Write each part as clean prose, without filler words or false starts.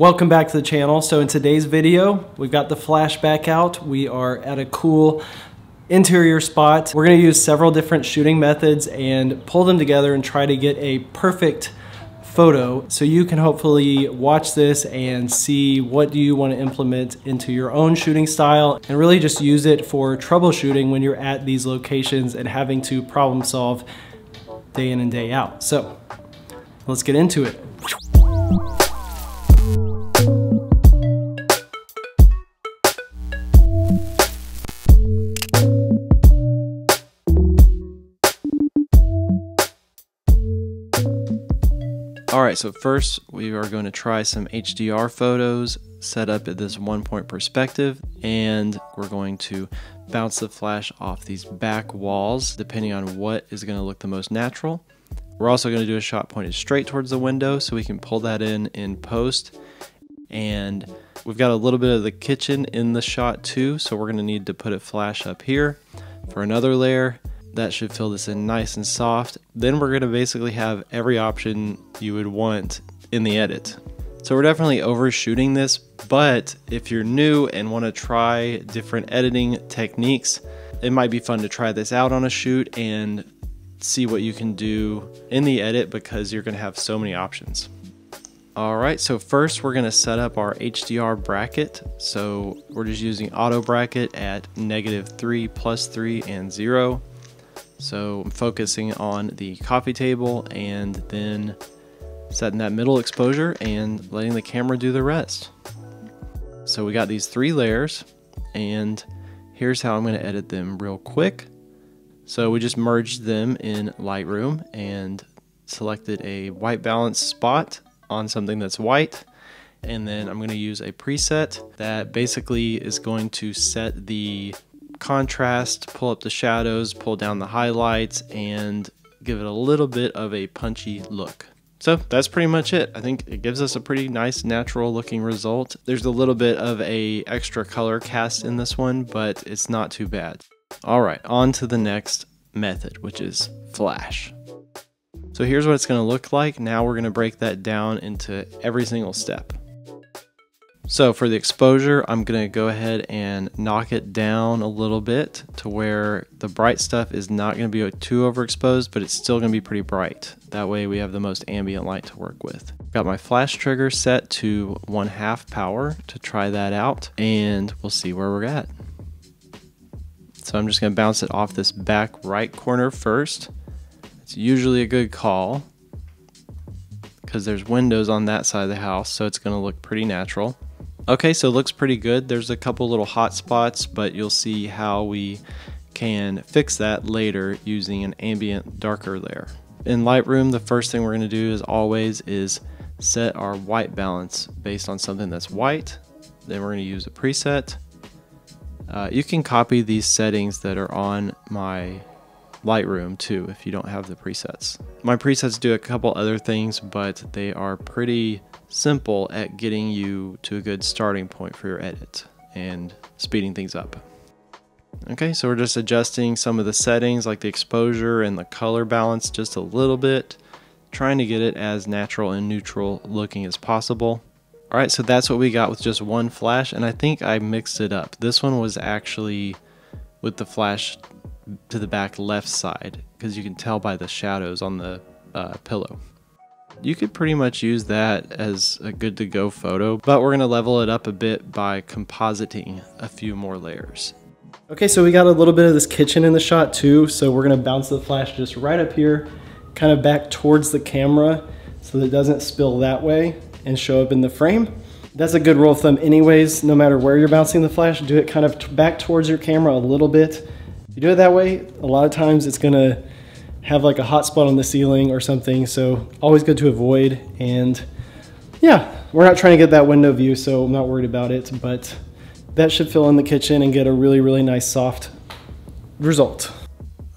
Welcome back to the channel. So in today's video, we've got the flashback out. We are at a cool interior spot. We're going to use several different shooting methods and pull them together and try to get a perfect photo. So you can hopefully watch this and see what do you want to implement into your own shooting style and really just use it for troubleshooting when you're at these locations and having to problem solve day in and day out. So let's get into it. All right, so first we are going to try some HDR photos set up at this 1 point perspective, and we're going to bounce the flash off these back walls depending on what is going to look the most natural. We're also going to do a shot pointed straight towards the window so we can pull that in post. And we've got a little bit of the kitchen in the shot too, so we're going to need to put a flash up here for another layer. That should fill this in nice and soft. Then we're gonna basically have every option you would want in the edit. So we're definitely overshooting this, but if you're new and wanna try different editing techniques, it might be fun to try this out on a shoot and see what you can do in the edit because you're gonna have so many options. All right, so first we're gonna set up our HDR bracket. So we're just using auto bracket at -3, +3, and 0. So I'm focusing on the coffee table and then setting that middle exposure and letting the camera do the rest. So we got these three layers, and here's how I'm going to edit them real quick. So we just merged them in Lightroom and selected a white balance spot on something that's white. And then I'm going to use a preset that basically is going to set the contrast, pull up the shadows, pull down the highlights, and give it a little bit of a punchy look. So that's pretty much it. I think it gives us a pretty nice natural looking result. There's a little bit of a extra color cast in this one, but it's not too bad. All right, on to the next method, which is flash. So here's what it's gonna look like. Now we're gonna break that down into every single step. So for the exposure, I'm gonna go ahead and knock it down a little bit to where the bright stuff is not gonna be too overexposed, but it's still gonna be pretty bright. That way we have the most ambient light to work with. Got my flash trigger set to 1/2 power to try that out, and we'll see where we're at. So I'm just gonna bounce it off this back right corner first. It's usually a good call because there's windows on that side of the house, so it's gonna look pretty natural. Okay, so it looks pretty good. There's a couple little hot spots, but you'll see how we can fix that later using an ambient darker layer. In Lightroom, the first thing we're gonna do as always is set our white balance based on something that's white. Then we're gonna use a preset. You can copy these settings that are on my Lightroom too if you don't have the presets. My presets do a couple other things, but they are pretty simple at getting you to a good starting point for your edit and speeding things up. Okay, so we're just adjusting some of the settings like the exposure and the color balance just a little bit, trying to get it as natural and neutral looking as possible. All right, so that's what we got with just one flash, and I think I mixed it up. This one was actually with the flash to the back left side because you can tell by the shadows on the pillow. You could pretty much use that as a good to go photo, but we're gonna level it up a bit by compositing a few more layers. Okay, so we got a little bit of this kitchen in the shot too, so we're gonna bounce the flash just right up here, kind of back towards the camera so that it doesn't spill that way and show up in the frame. That's a good rule of thumb anyways, no matter where you're bouncing the flash, do it kind of back towards your camera a little bit. If you do it that way, a lot of times it's gonna have like a hot spot on the ceiling or something, so always good to avoid. And yeah, we're not trying to get that window view, so I'm not worried about it, but that should fill in the kitchen and get a really, really nice soft result.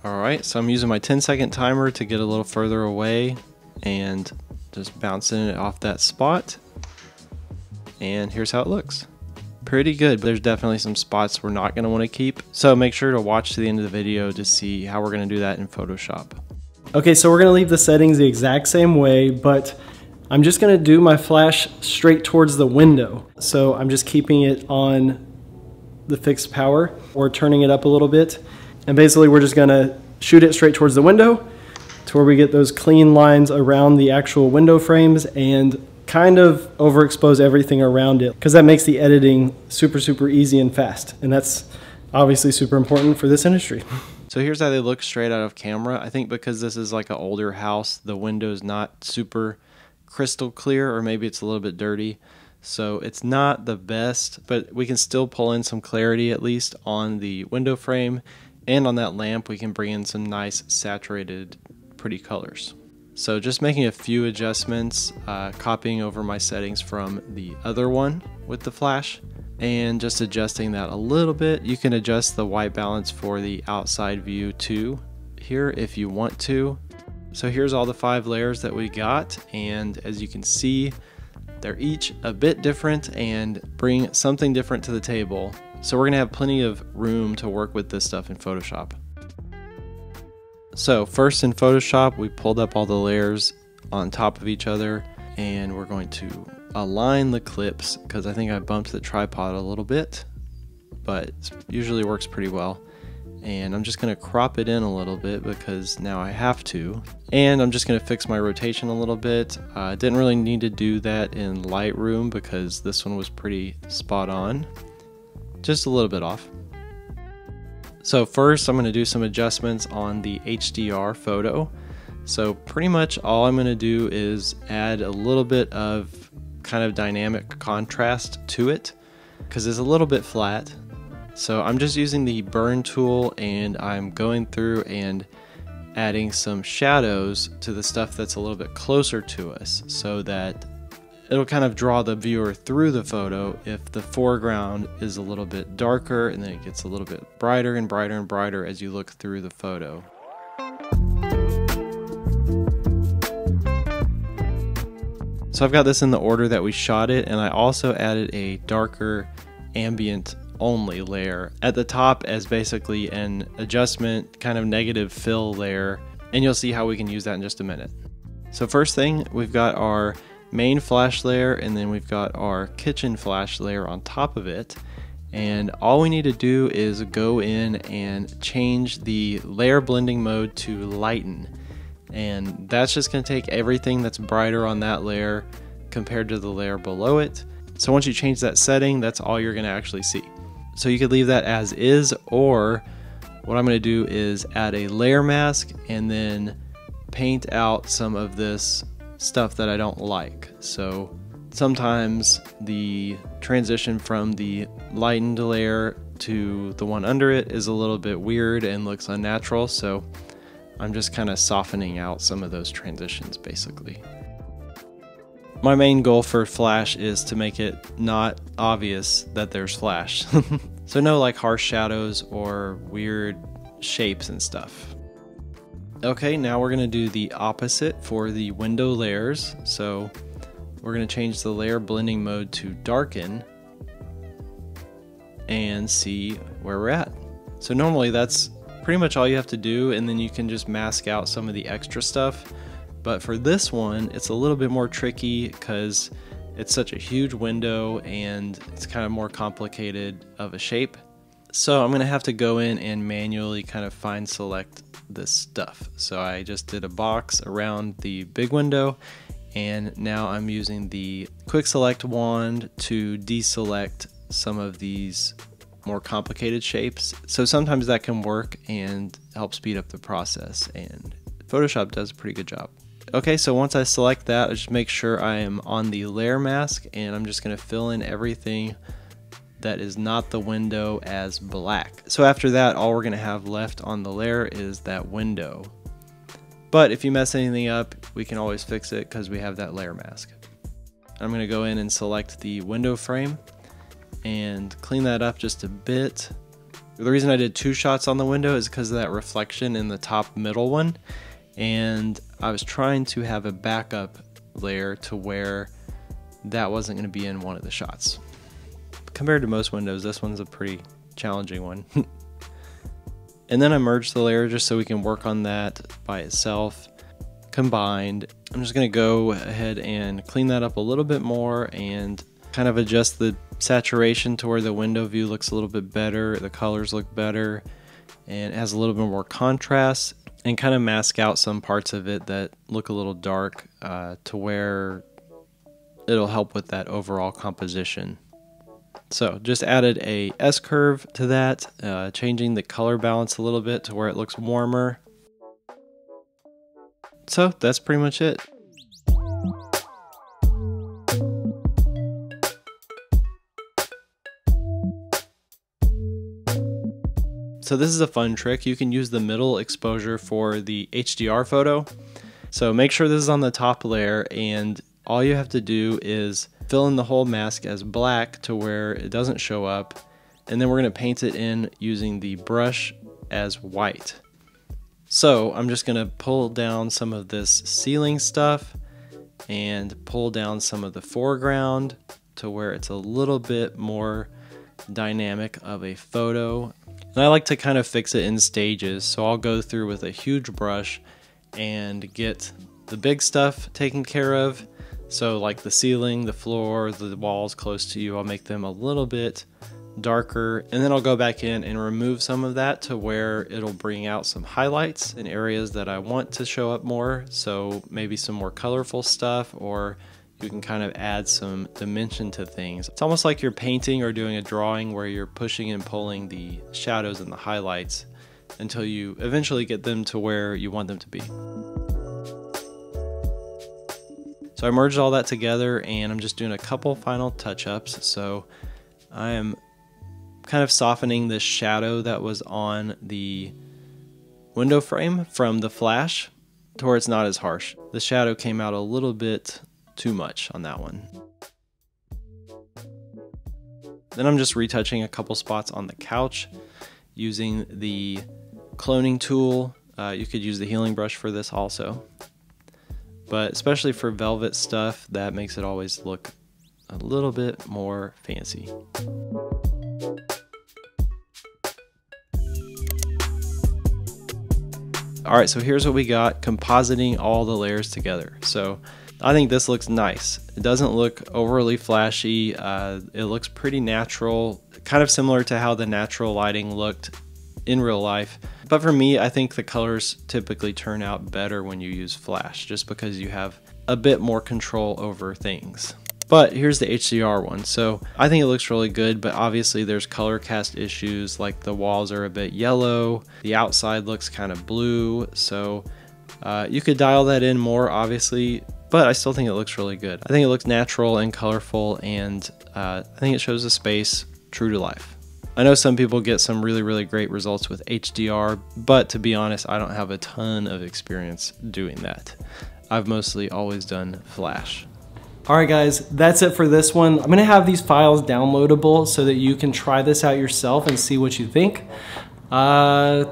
All right, so I'm using my 10-second timer to get a little further away and just bouncing it off that spot. And here's how it looks. Pretty good, but there's definitely some spots we're not going to want to keep, so make sure to watch to the end of the video to see how we're going to do that in Photoshop. Okay, so we're going to leave the settings the exact same way, but I'm just gonna do my flash straight towards the window. So I'm just keeping it on the fixed power or turning it up a little bit. And basically we're just gonna shoot it straight towards the window to where we get those clean lines around the actual window frames and kind of overexpose everything around it, because that makes the editing super, super easy and fast. And that's obviously super important for this industry. So here's how they look straight out of camera. I think because this is like an older house, the window's not super crystal clear, or maybe it's a little bit dirty. So it's not the best, but we can still pull in some clarity at least on the window frame. And on that lamp, we can bring in some nice saturated, pretty colors. So just making a few adjustments, copying over my settings from the other one with the flash and just adjusting that a little bit. You can adjust the white balance for the outside view too here if you want to. So here's all the 5 layers that we got, and as you can see, they're each a bit different and bring something different to the table. So we're gonna have plenty of room to work with this stuff in Photoshop. So first in Photoshop, we pulled up all the layers on top of each other, and we're going to align the clips because I think I bumped the tripod a little bit, but it usually works pretty well. And I'm just gonna crop it in a little bit because now I have to. And I'm just gonna fix my rotation a little bit. I didn't really need to do that in Lightroom because this one was pretty spot on, just a little bit off. So first I'm gonna do some adjustments on the HDR photo. So pretty much all I'm gonna do is add a little bit of kind of dynamic contrast to it because it's a little bit flat. So I'm just using the burn tool and I'm going through and adding some shadows to the stuff that's a little bit closer to us so that it'll kind of draw the viewer through the photo. If the foreground is a little bit darker, and then it gets a little bit brighter and brighter and brighter as you look through the photo. So I've got this in the order that we shot it, and I also added a darker ambient only layer at the top as basically an adjustment, kind of negative fill layer, and you'll see how we can use that in just a minute. So first thing, we've got our main flash layer, and then we've got our kitchen flash layer on top of it. And all we need to do is go in and change the layer blending mode to lighten. And that's just gonna take everything that's brighter on that layer compared to the layer below it. So once you change that setting, that's all you're gonna actually see. So you could leave that as is, or what I'm gonna do is add a layer mask and then paint out some of this stuff that I don't like. So sometimes the transition from the lightened layer to the one under it is a little bit weird and looks unnatural. So I'm just kind of softening out some of those transitions basically. My main goal for flash is to make it not obvious that there's flash. So no like harsh shadows or weird shapes and stuff. Okay, now we're gonna do the opposite for the window layers. So we're gonna change the layer blending mode to darken and see where we're at. So normally that's pretty much all you have to do, and then you can just mask out some of the extra stuff. But for this one, it's a little bit more tricky because it's such a huge window and it's kind of more complicated of a shape. So I'm gonna have to go in and manually kind of fine select this stuff. So I just did a box around the big window, and now I'm using the quick select wand to deselect some of these more complicated shapes. So sometimes that can work and help speed up the process, and Photoshop does a pretty good job. Okay, so once I select that, I just make sure I am on the layer mask, and I'm just gonna fill in everything that is not the window as black. So after that, all we're gonna have left on the layer is that window. But if you mess anything up, we can always fix it because we have that layer mask. I'm gonna go in and select the window frame and clean that up just a bit. The reason I did 2 shots on the window is because of that reflection in the top middle one. And I was trying to have a backup layer to where that wasn't gonna be in one of the shots. Compared to most windows, this one's a pretty challenging one. And then I merged the layer just so we can work on that by itself, combined. I'm just going to go ahead and clean that up a little bit more and kind of adjust the saturation to where the window view looks a little bit better, the colors look better, and it has a little bit more contrast, and kind of mask out some parts of it that look a little dark to where it'll help with that overall composition. So just added a S-curve to that, changing the color balance a little bit to where it looks warmer. So that's pretty much it. So this is a fun trick. You can use the middle exposure for the HDR photo. So make sure this is on the top layer, and all you have to do is fill in the whole mask as black to where it doesn't show up, and then we're going to paint it in using the brush as white. So I'm just going to pull down some of this ceiling stuff and pull down some of the foreground to where it's a little bit more dynamic of a photo. And I like to kind of fix it in stages, so I'll go through with a huge brush and get the big stuff taken care of. So like the ceiling, the floor, the walls close to you, I'll make them a little bit darker, and then I'll go back in and remove some of that to where it'll bring out some highlights in areas that I want to show up more. So maybe some more colorful stuff, or you can kind of add some dimension to things. It's almost like you're painting or doing a drawing where you're pushing and pulling the shadows and the highlights until you eventually get them to where you want them to be. So I merged all that together, and I'm just doing a couple final touch-ups. So I am kind of softening this shadow that was on the window frame from the flash to where it's not as harsh. The shadow came out a little bit too much on that one. Then I'm just retouching a couple spots on the couch using the cloning tool. You could use the healing brush for this also. But especially for velvet stuff, that makes it always look a little bit more fancy. All right, so here's what we got, compositing all the layers together. So I think this looks nice. It doesn't look overly flashy. It looks pretty natural, kind of similar to how the natural lighting looked in real life. But for me, I think the colors typically turn out better when you use flash, just because you have a bit more control over things. But here's the HDR one. So I think it looks really good, but obviously there's color cast issues, like the walls are a bit yellow, the outside looks kind of blue. So you could dial that in more, obviously, but I still think it looks really good. I think it looks natural and colorful, and I think it shows the space true to life. I know some people get some really, really great results with HDR, but to be honest, I don't have a ton of experience doing that. I've mostly always done flash. All right guys, that's it for this one. I'm gonna have these files downloadable so that you can try this out yourself and see what you think. But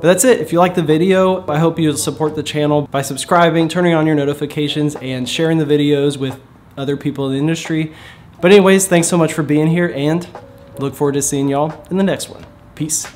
that's it. If you like the video, I hope you'll support the channel by subscribing, turning on your notifications, and sharing the videos with other people in the industry. But anyways, thanks so much for being here, and look forward to seeing y'all in the next one. Peace.